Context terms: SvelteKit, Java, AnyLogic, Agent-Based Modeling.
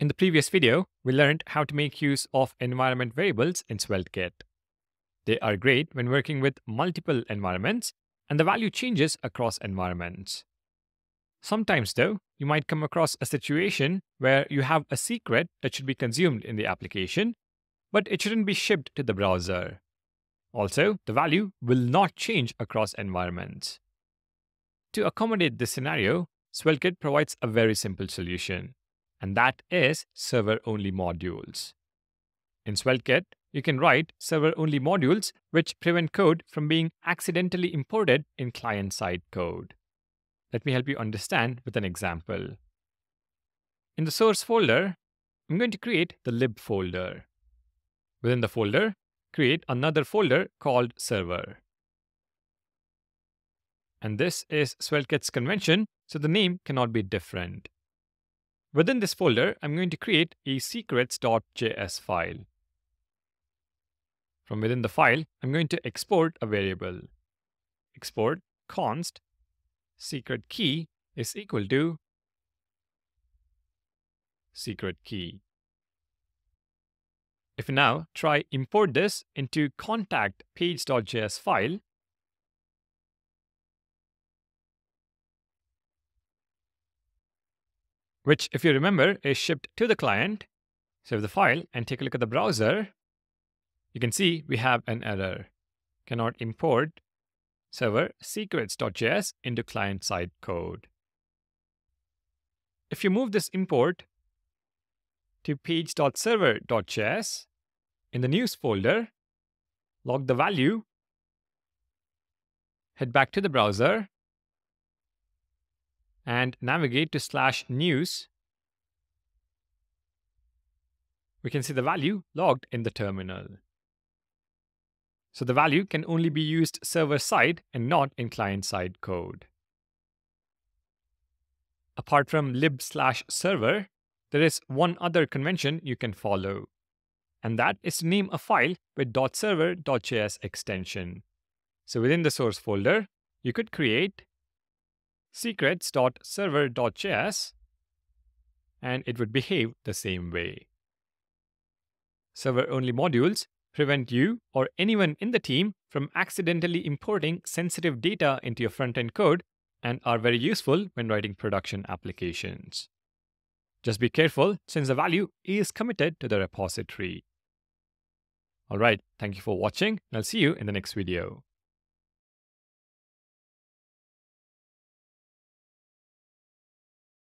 In the previous video, we learned how to make use of environment variables in SvelteKit. They are great when working with multiple environments and the value changes across environments. Sometimes though, you might come across a situation where you have a secret that should be consumed in the application, but it shouldn't be shipped to the browser. Also, the value will not change across environments. To accommodate this scenario, SvelteKit provides a very simple solution, and that is server-only modules. In SvelteKit, you can write server-only modules which prevent code from being accidentally imported in client-side code. Let me help you understand with an example. In the source folder, I'm going to create the lib folder. Within the folder, create another folder called server. And this is SvelteKit's convention, so the name cannot be different. Within this folder, I'm going to create a secrets.js file. From within the file, I'm going to export a variable. Export const secret key is equal to secret key. If you now try import this into contact page.js file, which, if you remember, is shipped to the client. Save the file and take a look at the browser. You can see we have an error. Cannot import server secrets.js into client-side code. If you move this import to page.server.js, in the news folder, log the value, head back to the browser, and navigate to /news, we can see the value logged in the terminal. So the value can only be used server-side and not in client-side code. Apart from lib/server, there is one other convention you can follow, and that is to name a file with .server.js extension. So within the source folder, you could create secrets.server.js, and it would behave the same way. Server-only modules prevent you or anyone in the team from accidentally importing sensitive data into your front-end code and are very useful when writing production applications. Just be careful since the value is committed to the repository. All right, thank you for watching, and I'll see you in the next video.